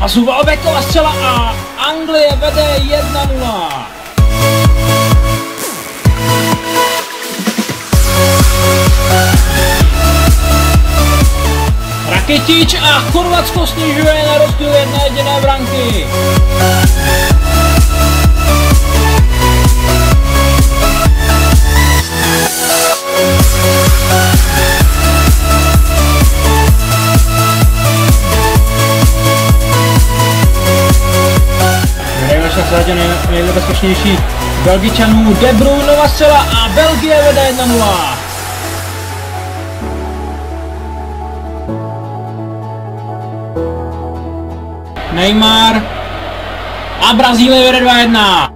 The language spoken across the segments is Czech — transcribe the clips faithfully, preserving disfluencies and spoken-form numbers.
zápasu Valbekova střela a Anglie vede jedna nula. Rakitić a Chorvatsko snižuje na rozdíl jedné jediné branky. Zároveň nejbezpečnější Belgičanů De Bruyne střela a Belgie vede jedna nula. Neymar a Brazílie vede dva jedna.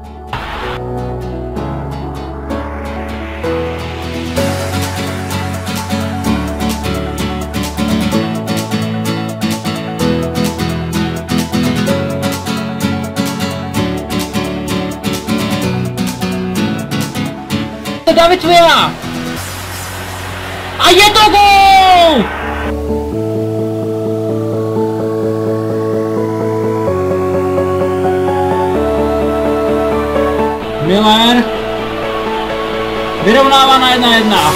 David Villa a je to gól! Miller vyrovnává na jedna jedna.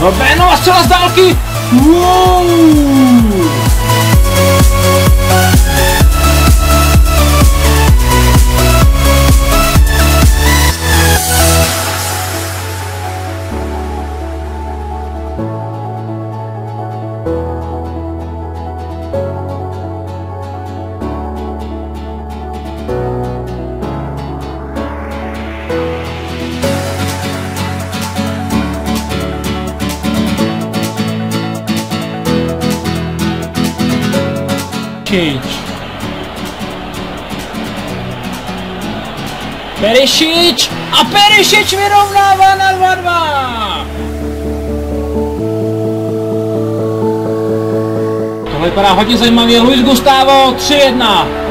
Robénová střela z dálky! Wow! Perišič a Perišič vyrovnává na dva dva. Tohle vypadá hodně zajímavě. Luis Gustavo tři jedna.